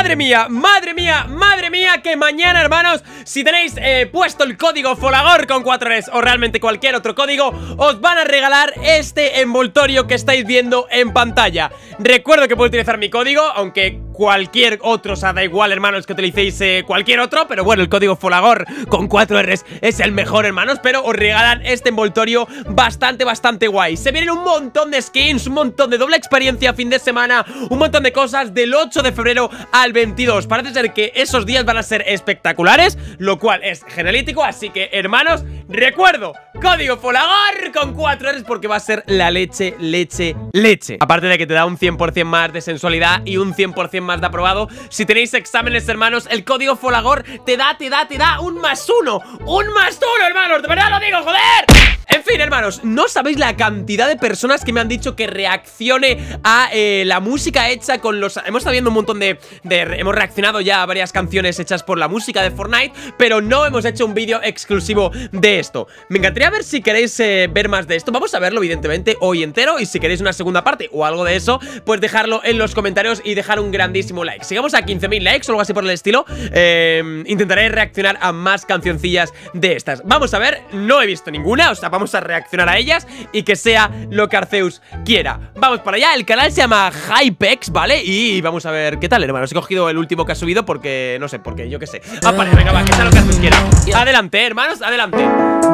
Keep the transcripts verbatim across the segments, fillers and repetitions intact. Madre mía, madre mía, madre mía, que mañana, hermanos, si tenéis eh, puesto el código Folagor con cuatro Rs o realmente cualquier otro código, os van a regalar este envoltorio que estáis viendo en pantalla. Recuerdo que puedo utilizar mi código, aunque cualquier otro, o sea, da igual, hermanos, que utilicéis eh, cualquier otro, pero bueno, el código Folagor con cuatro Rs es el mejor, hermanos. Pero os regalan este envoltorio bastante, bastante guay. Se vienen un montón de skins, un montón de doble experiencia, fin de semana, un montón de cosas del ocho de febrero al veintidós. Parece ser que esos días van a ser espectaculares, lo cual es genialítico. Así que, hermanos, recuerdo, código Folagor con cuatro Rs, porque va a ser la leche, leche, leche. Aparte de que te da un cien por cien más de sensualidad y un cien por cien más de aprobado. Si tenéis exámenes, hermanos, el código Folagor te da, te da, te da un más uno. ¡Un más uno, hermanos! ¡De verdad lo digo, joder! En fin, hermanos, no sabéis la cantidad de personas que me han dicho que reaccione a eh, la música hecha con los... Hemos estado viendo un montón de, de... Hemos reaccionado ya a varias canciones hechas por la música de Fortnite, pero no hemos hecho un vídeo exclusivo de esto. Me encantaría ver si queréis eh, ver más de esto. Vamos a verlo, evidentemente, hoy entero. Y si queréis una segunda parte o algo de eso, pues dejarlo en los comentarios y dejar un grandísimo like. Sigamos a quince mil likes o algo así por el estilo. eh, Intentaré reaccionar a más cancioncillas de estas. Vamos a ver, no he visto ninguna, o sea, vamos Vamos a reaccionar a ellas y que sea lo que Arceus quiera. Vamos para allá, el canal se llama Hypex, ¿vale? Y vamos a ver qué tal, hermanos. He cogido el último que ha subido porque, no sé, porque yo qué sé. Ah, vale, venga, va, que sea lo que Arceus quiera. Adelante, hermanos, adelante.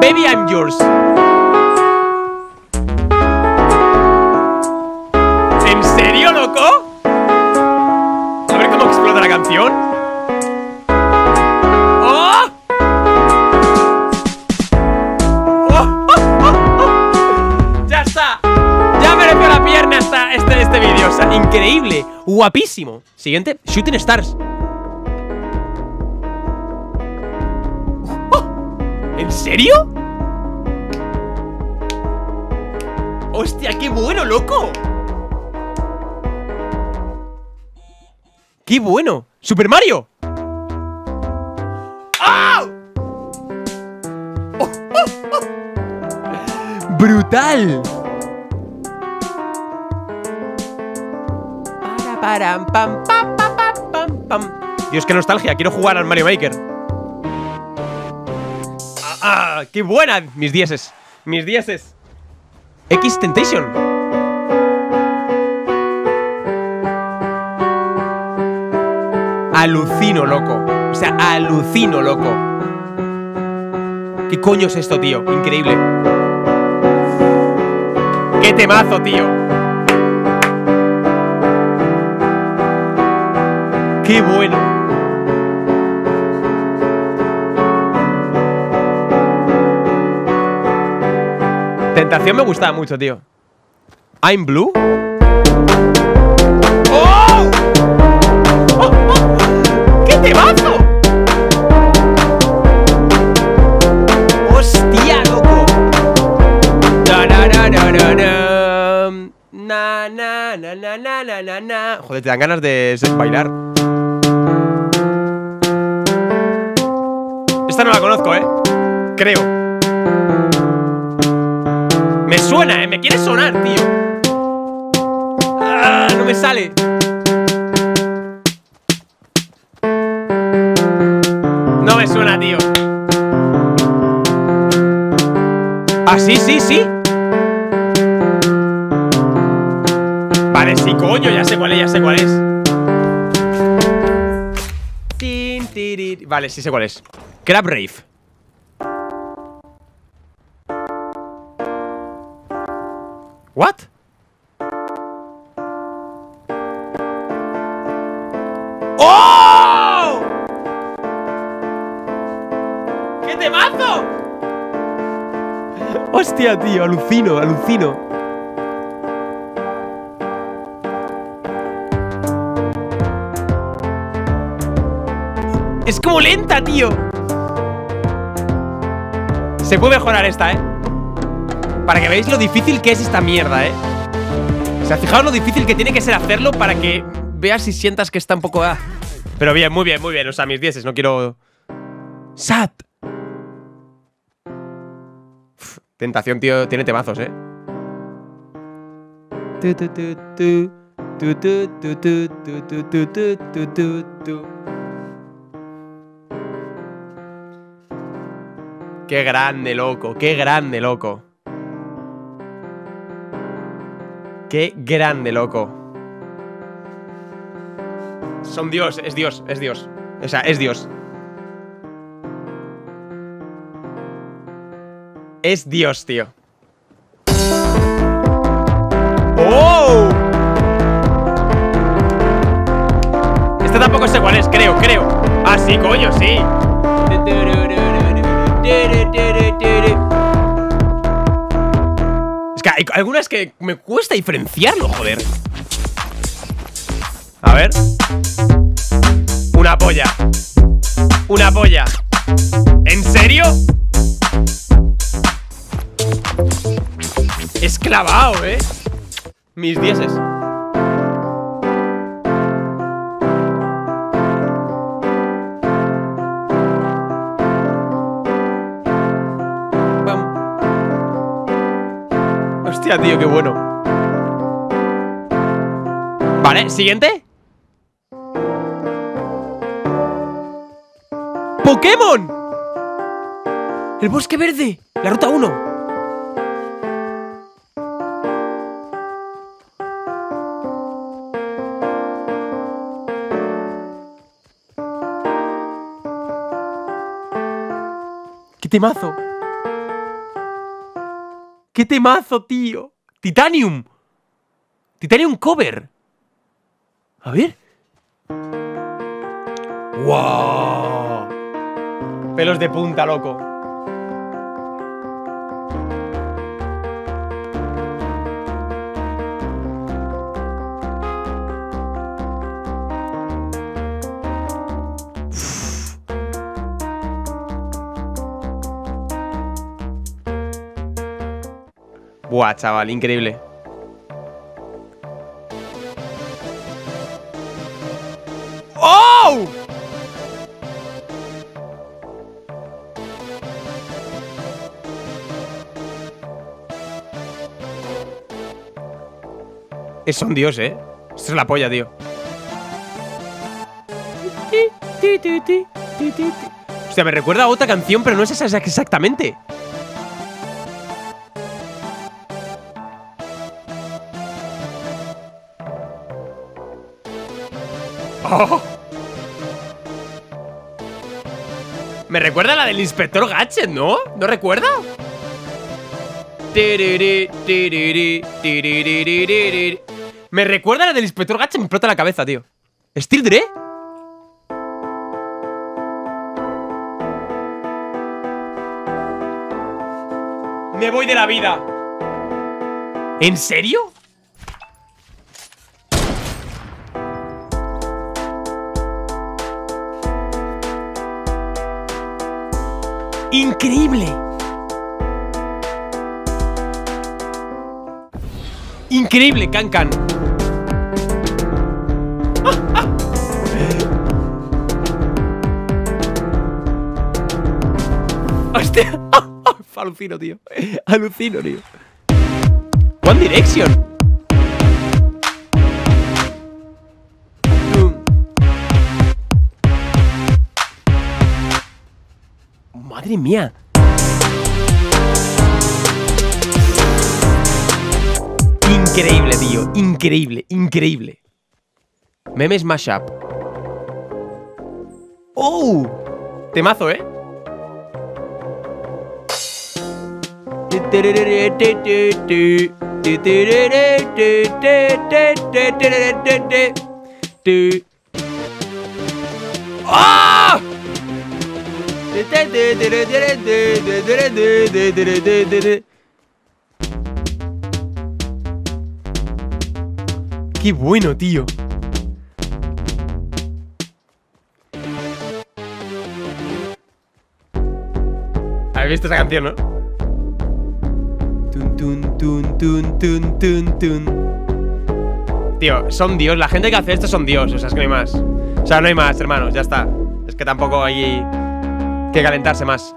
Baby, I'm yours. ¿En serio, loco? A ver cómo explota la canción. Este, este vídeo, o sea, increíble, guapísimo. Siguiente, Shooting Stars. Oh, ¿en serio? Hostia, qué bueno, loco. Qué bueno. Super Mario. ¡Oh! Oh, oh, oh. Brutal. Pam, pam, pam, pam, pam, pam. Dios, qué nostalgia, quiero jugar al Mario Maker. ah, ah, ¡Qué buena! Mis dieces, mis dieces. Xxxtentacion. Alucino, loco. O sea, alucino, loco. ¿Qué coño es esto, tío? Increíble. ¡Qué temazo, tío! ¡Qué bueno! Tentación me gustaba mucho, tío. ¿I'm Blue? ¡Oh! ¡Oh, oh! ¡Qué temazo! ¡Hostia, loco! Na, na, na, na, na, na. Na, na, na, na, na, na, na, na. Joder, te dan ganas de bailar. Esta no la conozco, ¿eh? Creo. Me suena, ¿eh? Me quiere sonar, tío. Ah, no me sale. No me suena, tío. Ah, sí, sí, sí. Vale, sí, coño, ya sé cuál es, ya sé cuál es. Vale, sí sé cuál es. Crab Rave. What? ¡Oh! ¡Qué temazo! Hostia, tío, alucino, alucino. Es como lenta, tío. Se puede mejorar esta, ¿eh? Para que veáis lo difícil que es esta mierda, ¿eh? O sea, fijaos lo difícil que tiene que ser hacerlo para que veas y sientas que está un poco... Ah. Pero bien, muy bien, muy bien. O sea, mis dieces, no quiero... ¡Sat! Uf, Tentación, tío, tiene temazos, ¿eh? Tu, tu, tu, tu, tu, tu, tu, tu, tu, tu, tu, tu, tu, tu, tu. Qué grande, loco, qué grande, loco. Qué grande, loco. Son Dios, es Dios, es Dios. O sea, es Dios. Es Dios, tío. ¡Oh! Este tampoco sé cuál es, creo, creo. Ah, sí, coño, sí. Es que hay algunas que me cuesta diferenciarlo, joder. A ver. Una polla. Una polla. ¿En serio? Es clavado, eh. Mis dieces. Hostia, tío, qué bueno. Vale, siguiente. ¡Pokémon! El bosque verde. La ruta uno. ¡Qué temazo! ¡Qué temazo, tío! ¡Titanium! ¡Titanium cover! A ver. ¡Wow! Pelos de punta, loco. Buah, chaval, increíble. ¡Oh! Es un dios, eh. Esto es la polla, tío. Hostia, me recuerda a otra canción, pero no es esa exactamente. Oh. Me recuerda a la del Inspector Gatchet, ¿no? ¿No recuerda? Me recuerda a la del Inspector Gatchet, me explota la cabeza, tío. ¿Still Dre? Me voy de la vida. ¿En serio? ¡Increíble! ¡Increíble, Cancan! ¡Hostia! Alucino, tío. Alucino, tío. One Direction. ¡Madre mía! Increíble, tío. Increíble, increíble. Memes mashup. ¡Oh! Temazo, ¿eh? ¡Ah! ¡Oh! ¡Qué bueno, tío! ¿Habéis visto esa canción, no? Tío, son Dios. La gente que hace esto son Dios. O sea, es que no hay más. O sea, no hay más, hermanos. Ya está. Es que tampoco hay... que calentarse más.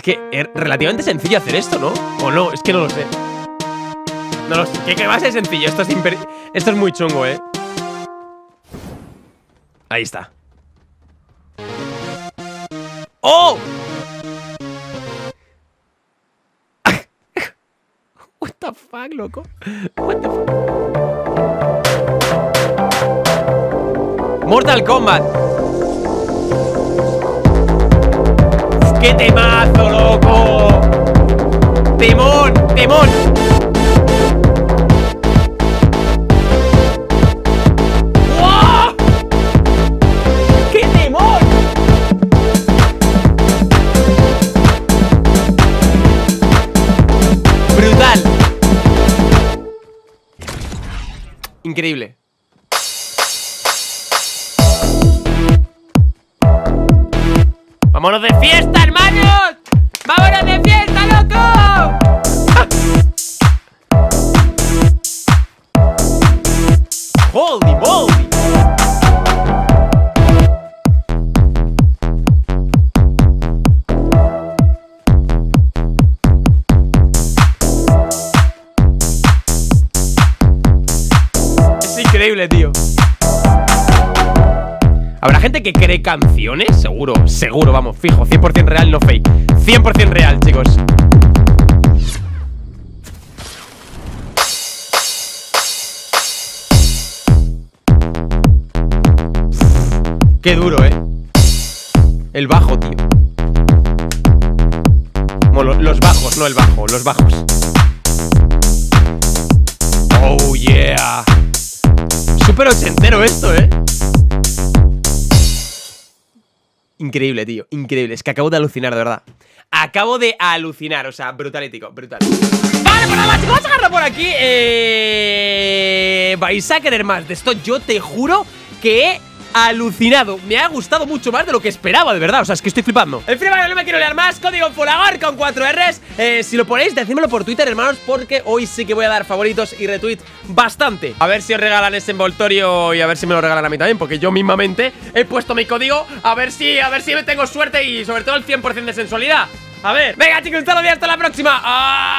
Es que es relativamente sencillo hacer esto, ¿no? O no, es que no lo sé. No lo sé. ¿Qué, qué va a ser sencillo? Esto es, esto es muy chungo, ¿eh? Ahí está. ¡Oh! What the fuck, loco. What the fuck. Mortal Kombat. ¡Qué temazo, loco! ¡Timón! ¡Timón! ¡Wow! ¡Qué temón! ¡Brutal! Increíble. ¡Vámonos de fiesta, hermanos! ¡Vámonos de fiesta, loco! ¡Ah! ¡Holy moly! Es increíble, tío. ¿Habrá gente que cree canciones? Seguro, seguro, vamos, fijo, cien por cien real, no fake. cien por cien real, chicos. Qué duro, eh. El bajo, tío. Bueno, los bajos, no el bajo, los bajos. Oh, yeah. Súper ochentero esto, eh. Increíble, tío, increíble. Es que acabo de alucinar, de verdad. Acabo de alucinar, o sea, brutalítico, brutal. Vale, pues nada más, chicos, vamos a agarrar por aquí. Eh... Vais a querer más de esto, yo te juro que he alucinado. Me ha gustado mucho más de lo que esperaba, de verdad. O sea, es que estoy flipando. En fin, vale, no me quiero liar más. Código Folagor con cuatro erres. eh, Si lo ponéis, decídmelo por Twitter, hermanos, porque hoy sí que voy a dar favoritos y retweet bastante. A ver si os regalan ese envoltorio y a ver si me lo regalan a mí también, porque yo mismamente he puesto mi código. A ver si, a ver si tengo suerte y sobre todo el cien por cien de sensualidad. A ver, venga, chicos, hasta la próxima. ¡Ah!